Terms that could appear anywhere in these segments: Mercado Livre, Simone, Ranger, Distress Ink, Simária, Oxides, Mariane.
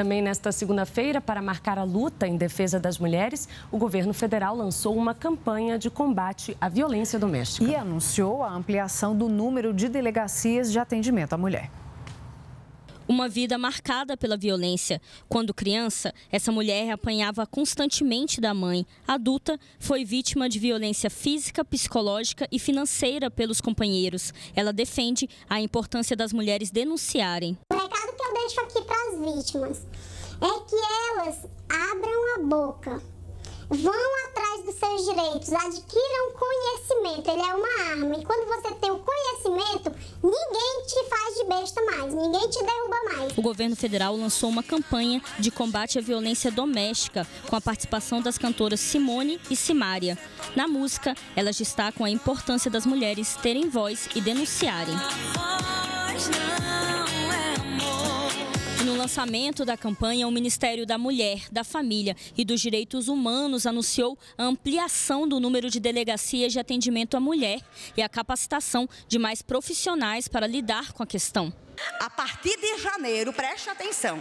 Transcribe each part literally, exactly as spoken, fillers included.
Também nesta segunda-feira, para marcar a luta em defesa das mulheres, o governo federal lançou uma campanha de combate à violência doméstica. E anunciou a ampliação do número de delegacias de atendimento à mulher. Uma vida marcada pela violência. Quando criança, essa mulher apanhava constantemente da mãe. Adulta, foi vítima de violência física, psicológica e financeira pelos companheiros. Ela defende a importância das mulheres denunciarem. O recado que eu deixo aqui para as vítimas é que elas abram a boca, vão atrás dos seus direitos, adquiram conhecimento. Ele é uma arma e quando você tem o conhecimento, ninguém te faz de besta mais, ninguém te derruba mais. O governo federal lançou uma campanha de combate à violência doméstica, com a participação das cantoras Simone e Simária. Na música, elas destacam a importância das mulheres terem voz e denunciarem. No lançamento da campanha, o Ministério da Mulher, da Família e dos Direitos Humanos anunciou a ampliação do número de delegacias de atendimento à mulher e a capacitação de mais profissionais para lidar com a questão. A partir de janeiro, preste atenção,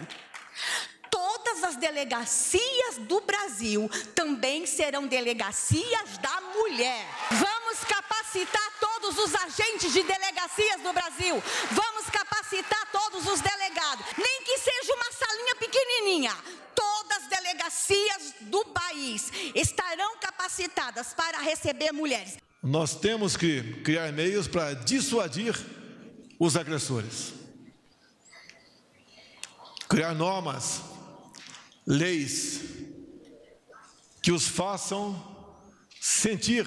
todas as delegacias do Brasil também serão delegacias da mulher. Vamos capacitar todos os agentes de delegacias do Brasil, vamos capacitar todos os delegados, nem que seja uma salinha pequenininha. Todas as delegacias do país estarão capacitadas para receber mulheres. Nós temos que criar meios para dissuadir os agressores. Criar normas, leis que os façam sentir,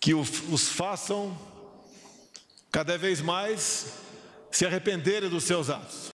que os façam cada vez mais se arrependerem dos seus atos.